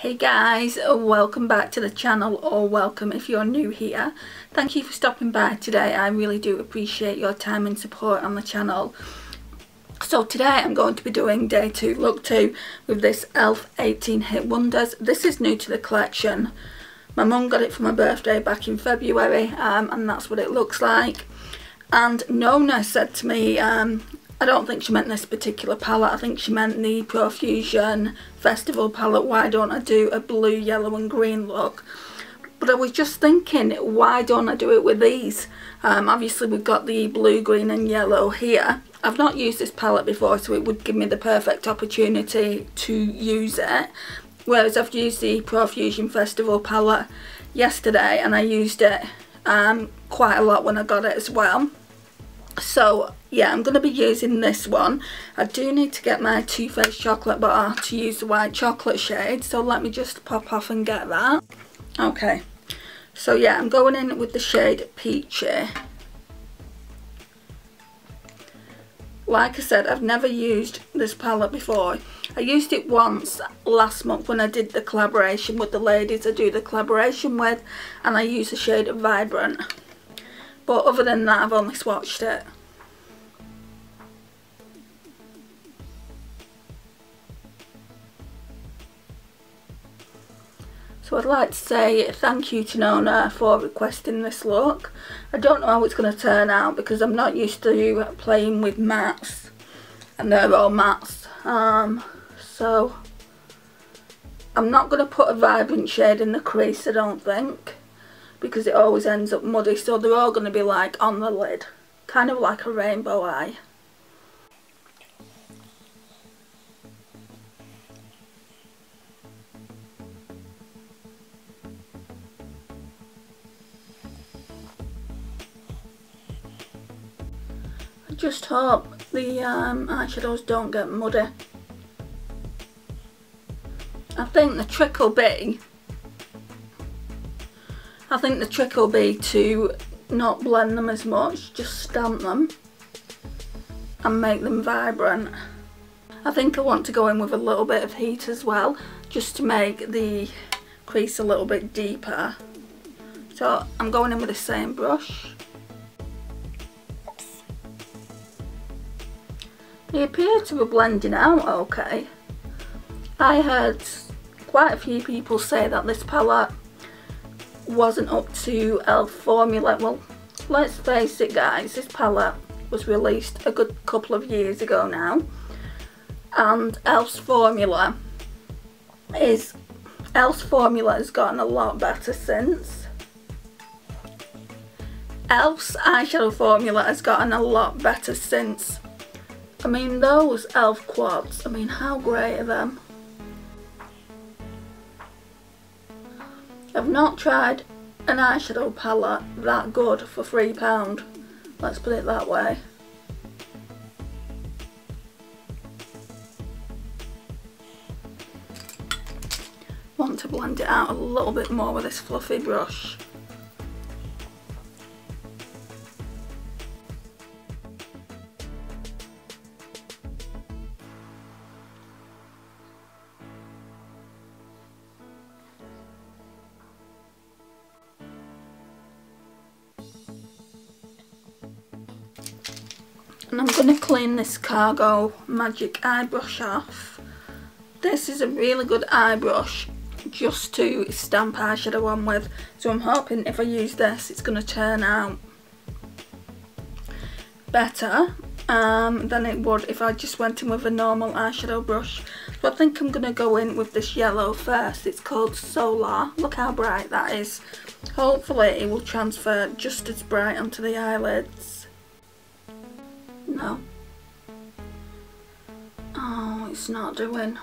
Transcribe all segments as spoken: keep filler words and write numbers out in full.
Hey guys, welcome back to the channel, or welcome if you're new here. Thank you for stopping by today. I really do appreciate your time and support on the channel. So today I'm going to be doing day two, look two, with this Elf eighteen Hit Wonders. This is new to the collection. My mum got it for my birthday back in February, um, and that's what it looks like. And Nona said to me, um, I don't think she meant this particular palette, I think she meant the Profusion Festival palette, why don't I do a blue, yellow and green look? But I was just thinking, why don't I do it with these? Um, obviously we've got the blue, green and yellow here. I've not used this palette before, so it would give me the perfect opportunity to use it. Whereas I've used the Profusion Festival palette yesterday, and I used it um, quite a lot when I got it as well. So yeah, I'm going to be using this one. I do need to get my Too Faced Chocolate Bar to use the white chocolate shade, so let me just pop off and get that. Okay, so yeah, I'm going in with the shade Peachy. Like I said, I've never used this palette before. I used it once last month when I did the collaboration with the ladies I do the collaboration with, and I used the shade Vibrant. But other than that, I've only swatched it. So I'd like to say thank you to Nona for requesting this look. I don't know how it's going to turn out because I'm not used to playing with mattes, and they're all mattes. Um, so I'm not going to put a vibrant shade in the crease, I don't think, because it always ends up muddy, so they're all going to be like on the lid, kind of like a rainbow eye. I just hope the um, eyeshadows don't get muddy. I think the trick will be I think the trick will be to not blend them as much, just stamp them and make them vibrant. I think I want to go in with a little bit of heat as well, just to make the crease a little bit deeper. So I'm going in with the same brush. They appear to be blending out okay. I heard quite a few people say that this palette wasn't up to Elf formula. Well, let's face it guys, this palette was released a good couple of years ago now, and Elf's formula is Elf's formula has gotten a lot better since. Elf's eyeshadow formula has gotten a lot better since. I mean, those Elf quads, I mean, how great are them? I've not tried an eyeshadow palette that good for three pounds, let's put it that way. Want to blend it out a little bit more with this fluffy brush. And I'm going to clean this Cargo Magic eye brush off. This is a really good eye brush just to stamp eyeshadow on with, so I'm hoping if I use this it's going to turn out better um, than it would if I just went in with a normal eyeshadow brush. So I think I'm going to go in with this yellow first. It's called Solar. Look how bright that is. Hopefully it will transfer just as bright onto the eyelids. No. Oh, it's not doing.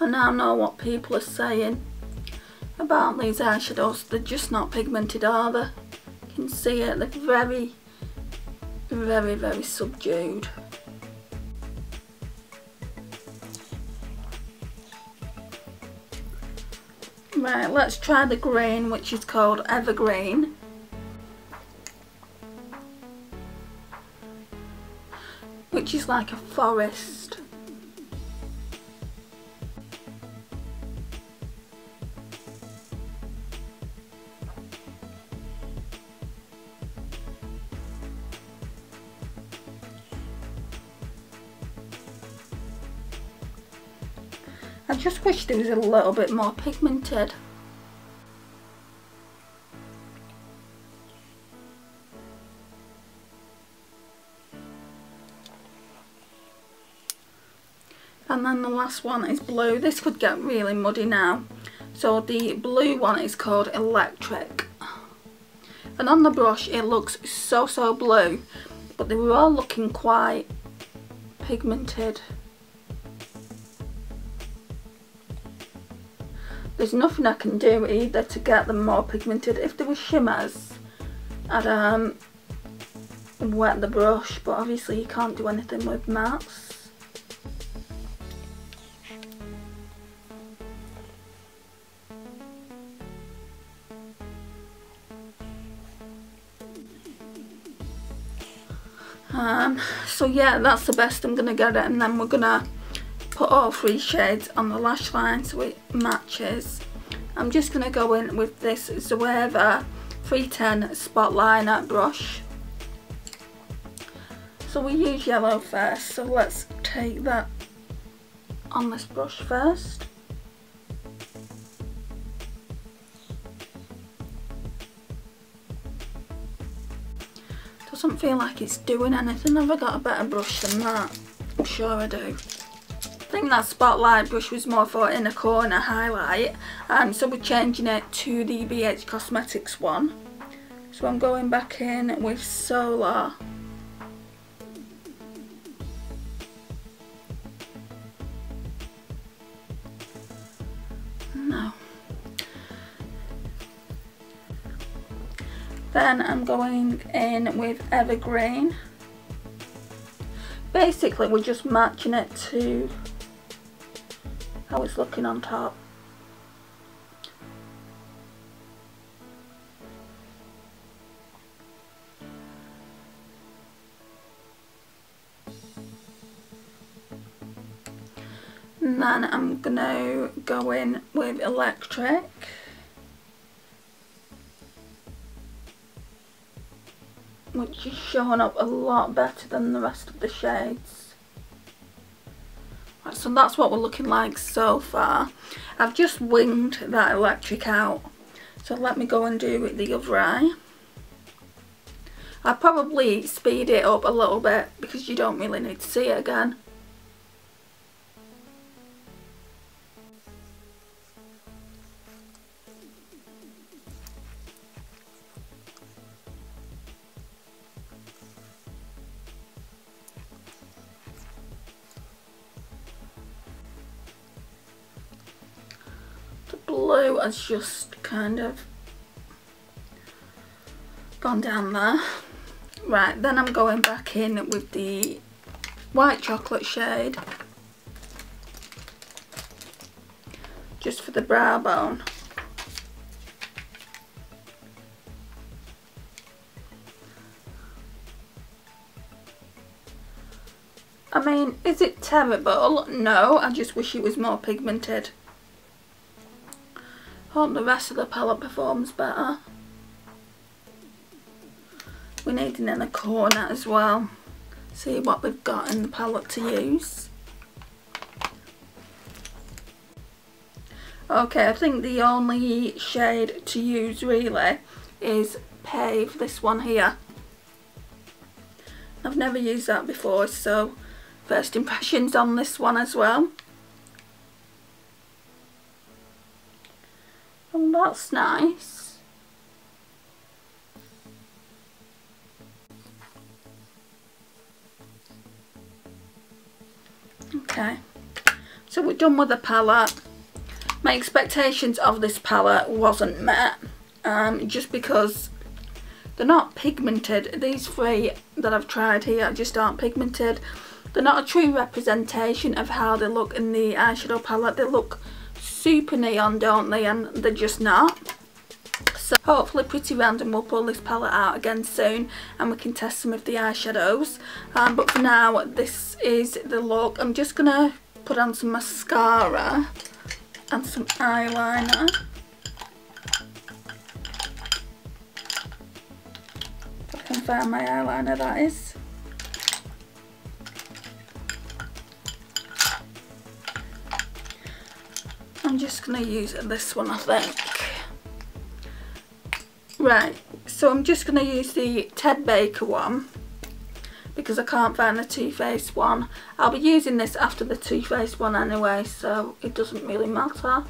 I now know what people are saying about these eyeshadows. They're just not pigmented, are they? You can see it, they're very, very, very subdued. Right, let's try the green, which is called Evergreen. Which is like a forest. I just wish it was a little bit more pigmented. And then the last one is blue. This could get really muddy now. So the blue one is called Electric. And on the brush it looks so, so blue. But they were all looking quite pigmented. There's nothing I can do either to get them more pigmented. If there were shimmers, I'd um, wet the brush, but obviously you can't do anything with mattes. Um, so yeah, that's the best I'm going to get it, and then we're going to put all three shades on the lash line so it matches. I'm just going to go in with this Zueva three ten Spot Liner brush. So we use yellow first, so let's take that on this brush first. Doesn't feel like it's doing anything. Have I got a better brush than that? I'm sure I do. I think that spotlight brush was more for inner corner highlight, um, so we're changing it to the B H Cosmetics one. So I'm going back in with Solar. No. Then I'm going in with Evergreen. Basically we're just matching it to how it's looking on top. And then I'm gonna go in with Electric. Which is showing up a lot better than the rest of the shades. So that's what we're looking like so far. I've just winged that Electric out. So let me go and do the other eye. I'll probably speed it up a little bit because you don't really need to see it again. Blue has just kind of gone down there. Right, then I'm going back in with the white chocolate shade just for the brow bone. I mean, is it terrible? No, I just wish it was more pigmented. Hope the rest of the palette performs better. We need it in the corner as well. See what we've got in the palette to use. Okay, I think the only shade to use really is Pave, this one here. I've never used that before, so first impressions on this one as well. And that's nice. Okay, so we're done with the palette. My expectations of this palette wasn't met, um, just because they're not pigmented. These three that I've tried here just aren't pigmented. They're not a true representation of how they look in the eyeshadow palette. They look super neon, don't they, and they're just not. So hopefully Pretty Random will pull this palette out again soon and we can test some of the eyeshadows, um, but for now this is the look. I'm just gonna put on some mascara and some eyeliner. If I can find my eyeliner, that is. I'm just going to use this one, I think. Right, so I'm just going to use the Ted Baker one because I can't find the Too Faced one. I'll be using this after the Too Faced one anyway, so it doesn't really matter.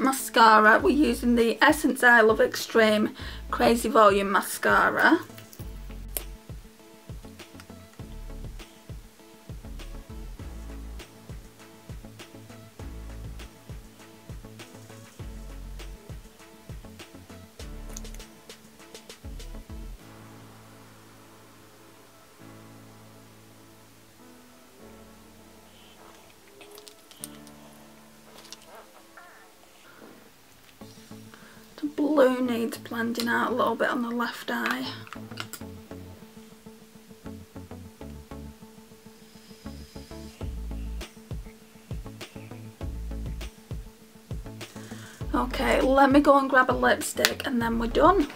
Mascara, we're using the Essence I Love Extreme Crazy Volume Mascara. Blue needs blending out a little bit on the left eye. Okay, let me go and grab a lipstick and then we're done.